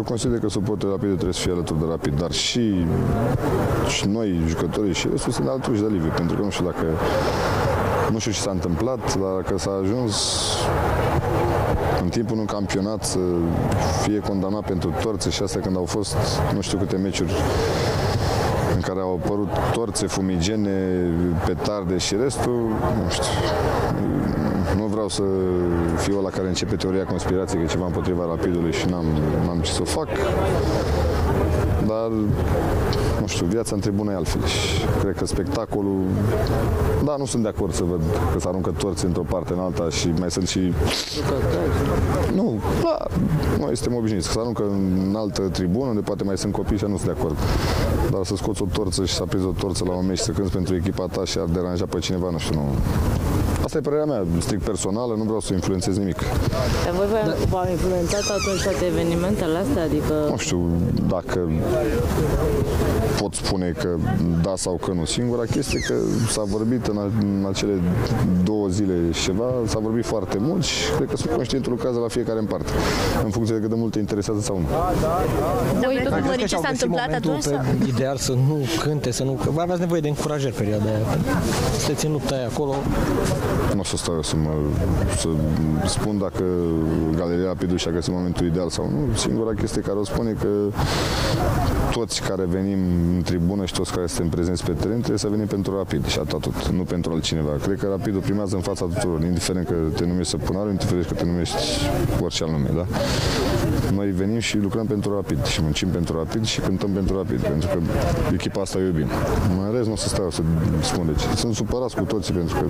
Eu consider că suportul Rapid trebuie să fie alături de Rapid, dar și noi, jucătorii, și restul sunt alături de Liviu, pentru că nu știu ce s-a întâmplat, dar că s-a ajuns în timpul unui campionat să fie condamnat pentru torțe și astea, când au fost nu știu câte meciuri în care au apărut torțe, fumigene, petarde și restul, nu știu. Nu vreau să fiu ăla care începe teoria conspirației că e ceva împotriva Rapidului și n-am ce să o fac, dar, nu știu, viața în tribună e altfel și cred că spectacolul... Da, nu sunt de acord să văd că se aruncă torți într-o parte în alta și mai sunt și... Nu, da, noi suntem obișnuiți, că se aruncă în altă tribună unde poate mai sunt copii și nu sunt de acord. Dar să scoți o torță și să aprizi o torță la un meci și să cânti pentru echipa ta și ar deranja pe cineva, nu știu, nu... Asta e părerea mea, strict personală, nu vreau să influențez nimic. Dar voi v-au influențat atunci toate evenimentele astea? Adică... Nu știu dacă pot spune că da sau că nu. Singura chestie că s-a vorbit în acele 2 zile și ceva, s-a vorbit foarte mult și cred că sunt conștientul lucrează la fiecare în parte, în funcție de cât de mult te interesează sau nu. Voi tot ce s-a întâmplat atunci? Ideal să nu cânte, să nu... Vă aveați nevoie de încurajări perioada aia. Sunteți în lupta aia acolo. Nu o să stau eu să spun dacă Galeria Rapidului și-a găsit momentul ideal sau nu. Singura chestie care o spune că toți care venim în tribună și toți care suntem prezenți pe teren trebuie să venim pentru Rapid și atât tot, nu pentru altcineva. Cred că Rapidul primează în fața tuturor, indiferent că te numești Săpunaru, indiferent că te numești orice anume, da? Noi venim și lucrăm pentru Rapid și muncim pentru Rapid și cântăm pentru Rapid, pentru că echipa asta o iubim. În rest nu o să stau să spun de ce. Sunt supărați cu toții pentru că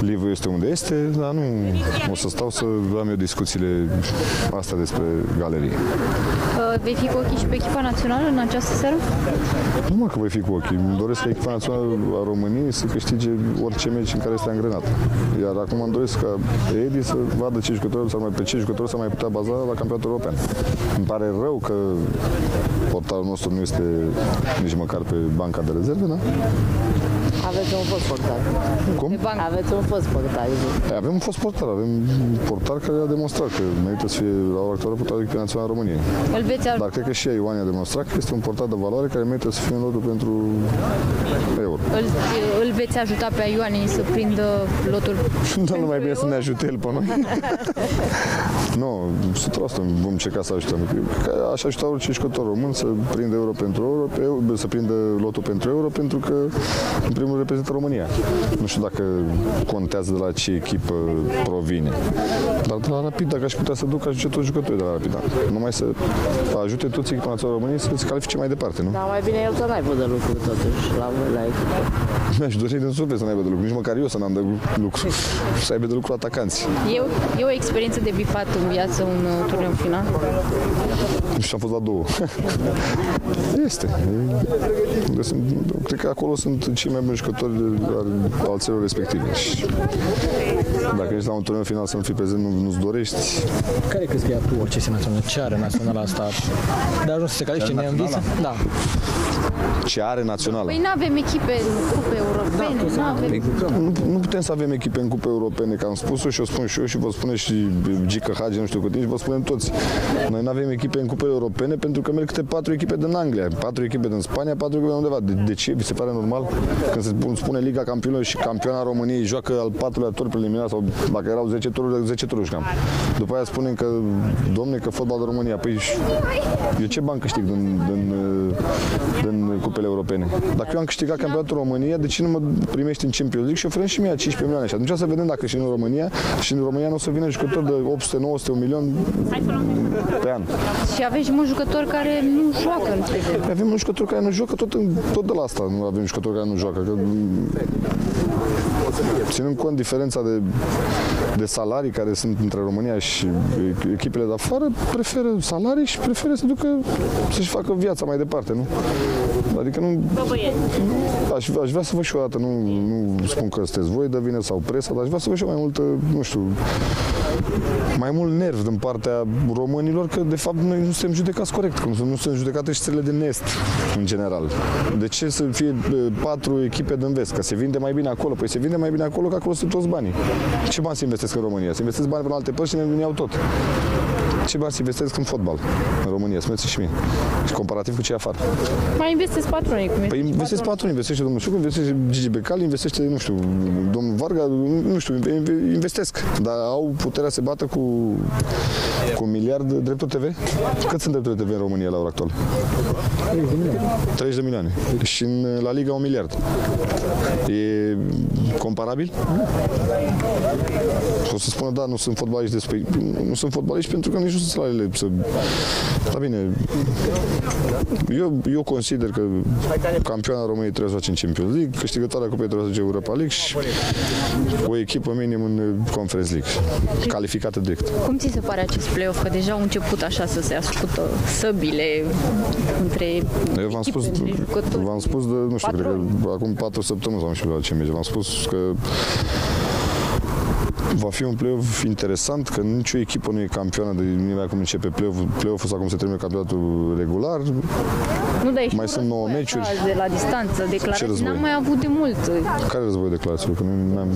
Liviu este unde este, dar nu o să stau să am eu discuțiile astea despre galerie. Vei fi cu ochii și pe echipa națională în această seară? Nu mă că voi fi cu ochii. Îmi doresc ca echipa națională a României să câștige orice meci în care este angrenat. Iar acum îmi doresc ca Eddie să vadă ce jucători sau mai pe ce jucători s-ar mai putea baza la campionatul european. Îmi pare rău că portarul nostru nu este nici măcar pe banca de rezerve, da? Aveți un fost portar. Cum? Aveți un fost portar. Avem un fost portar. Avem un portar care a demonstrat că merită să fie la ora actuală portarul echipei naționale a României. Dar cred că și Ioani a demonstrat că este un portar de valoare care merită să fie în lotul pentru euro. Îl veți ajuta pe Ioani să prindă lotul? Da, nu mai bine să ne ajute el pe noi. Nu, 100% vom cerca să ajutăm. Că aș ajuta orice jucător român să prindă euro pentru euro, să prindă lotul pentru euro, pentru că în primul rând reprezintă România. Nu știu dacă contează de la ce echipă provine. Dar de la Rapid, dacă aș putea să duc, aș duce toți jucătorii de la Rapid. Numai să ajute toți echipa națională României să se califice mai departe, nu? Da, mai bine el să n-aibă de lucru, totuși, la echipă. Mi-aș dori din suflet să n-aibă de lucru. Nici măcar eu să n-am de lucru. Să aibă de lucru atacanți. E o experiență de bifat în viață, un turneu final? Nu știu, am fost la 2. Este. Cred că acolo sunt cei mai buni jucători al țărilor respective. Și dacă ești la un turneu final să nu fii prezent, nu-ți dorești. Care crezi că e tu orice națională? Ce are naționala asta? De ajuns să se califice, ne-am zis? Da. Ce are națională? Păi nu avem echipe în cupe europene. Da, nu putem să avem echipe în cupe europene, că am spus-o și o spun și eu și vă spune și Gică Hagi, nu știu cât, și vă spunem toți. Noi nu avem echipe în cupe europene pentru că merg câte 4 echipe din Anglia, 4 echipe din Spania, 4 echipe din undeva. De ce? Vi se pare normal? Când se spune Liga Campionilor și Campioana României joacă al 4-lea tur preliminar sau dacă erau 10 tururi, 10 tururi cam. După aia spunem că, domne, că fotbalul România. Păi eu ce bani câștig din cupele europene? Dacă eu am câștigat campionatul România, de ce nu mă primești în Champions League și oferim și mie 15 milioane? Și atunci să vedem dacă și în România nu o să vină jucători de 800, 900, 1 milion pe an. Și aveți mulți jucători care nu joacă în TV. Avem mulți jucători care nu joacă, tot de la asta nu avem jucători care nu joacă. Că, ținând cont diferența de salarii care sunt între România și echipele de afară, preferă salarii și preferă să ducă să-și facă viața mai departe, nu? Adică nu... Aș vrea să văd și o dată, nu spun că sunteți voi de vină sau presa, dar aș vrea să văd și mai multă, nu știu, mai mult nerv din partea românilor, că de fapt noi nu suntem judecați corect, cum nu suntem judecate și țările din Est, în general. De ce să fie 4 echipe din Vest? Că se vinde mai bine acolo. Păi se vinde mai bine acolo, că acolo sunt toți banii. Ce bani se investesc în România? Se investesc bani în alte părți și ne iau tot. ce bani investesc în fotbal în România, spuneți și mie. Și comparativ cu ce afară. Mai investesc patronii. Păi investesc patronii, investește domnul Șucu, investește Gigi Becali, investește, nu știu, domnul Varga, nu știu, investesc. Dar au puterea să se bată cu un miliard de drepturi TV? Cât sunt drepturi TV în România la ora actuală? 30 de milioane. 30 de milioane. Și în La Liga 1 miliard. E comparabil? O să spună, da, nu sunt fotbaliști despre... Nu sunt fotbaliști pentru că nici nu sunt salariile să... Da, bine, eu consider că campioana României trebuie să faci în Champions League, câștigătoarea Cupei trebuie să faci Europa League și o echipă minim în Conference League, calificată direct. Cum ți se pare acest play-off? Că deja au început așa să se ascută săbile între echipe, între jucători. V-am spus de, nu știu, cred că acum 4 săptămâni sau nu știu la ce meci, v-am spus că va fi un play-off interesant, că nicio echipă nu e campioană de nimeni acum începe play-off-ul sau cum se termină campionatul regular. Nu, da, mai sunt 9 meciuri. De la distanță, declarații n-am mai avut de mult. Care război declarațiilor?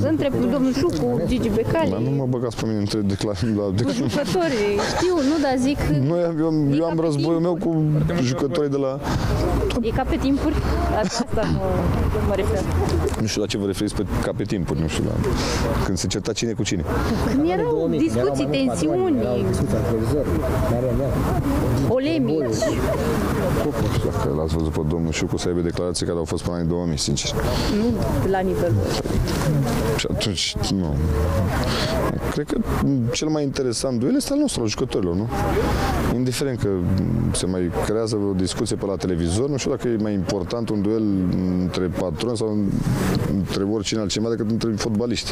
Între domnul Șucu, Gigi Becali. Dar nu mă băgați pe mine între declarații. Jucătorii, știu, nu, dar zic... Eu am războiul meu cu jucătorii de la... E ca pe timpuri? Asta mă refer. Nu știu la ce vă referiți pe ca pe timpuri, nu știu, când se certa cine cu cine. Când erau discuții, tensiuni, polemici. Dacă l-ați văzut pe domnul Șucu să aibă declarații care au fost până în 2000, sincer. Nu la nivelul. Și atunci, nu. Cred că cel mai interesant duel este al nostru, al jucătorilor, nu? Indiferent că se mai creează o discuție pe la televizor, nu știu dacă e mai important un duel între patroni sau între oricine altcineva decât între fotbaliști.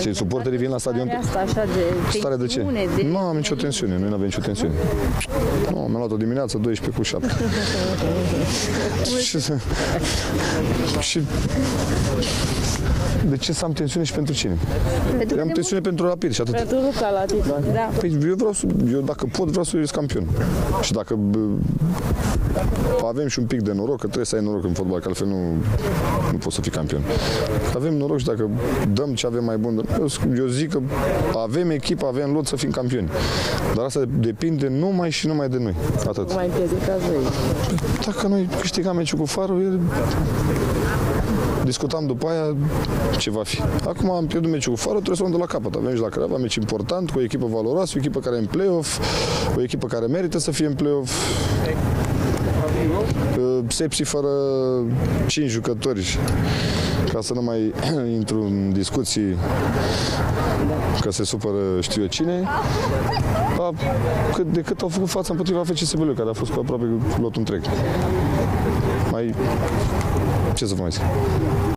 Și suporterii vin la stadion. Asta, așa de stare de ce? Nu am nicio tensiune, noi nu avem nicio tensiune. Nu, mi-am luat o dimineață 12:07. Și de ce să am tensiune și pentru cine? Am tensiune pentru Rapid și atât. Pentru lupta la titlu, da. Păi eu vreau să, eu dacă pot, vreau să ies campion. Și dacă avem și un pic de noroc, că trebuie să ai noroc în fotbal, că altfel nu poți să fii campion. Avem noroc și dacă dăm ce avem mai bun, eu zic că avem echipă, avem lot să fim campioni. Dar asta depinde numai și numai de noi. Atât. Nu mai împiedicați voi. Dacă noi câștigam meciul cu Farul, discutam după aia ce va fi. Acum am pierdut meciul cu Farul, trebuie să o luăm de la capăt. Avem și la Craiova, meci important, cu o echipă valoroasă, o echipă care e în play-off, o echipă care merită să fie în play-off. Sepsi fără 5 jucători, ca să nu mai intru în discuții că se supără știu eu cine, cât de cât au făcut față împotriva FCSB-ului, care a fost cu aproape lotul întreg. Mai... ce să vă mai zic?